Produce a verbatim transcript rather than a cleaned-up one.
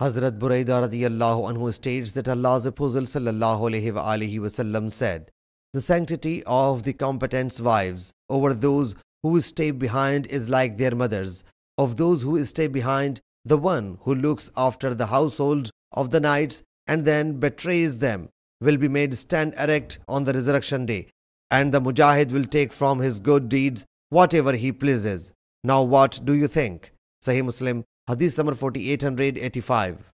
Hazrat Buraydah Radiallahu Anhu states that Allah's Apostle sallallahu alayhi wa sallam said, "The sanctity of the competent wives over those who stay behind is like their mothers. Of those who stay behind, the one who looks after the household of the knights and then betrays them will be made stand erect on the resurrection day, and the mujahid will take from his good deeds whatever he pleases." Now what do you think? Sahih Muslim, Hadith number forty-eight eighty-five.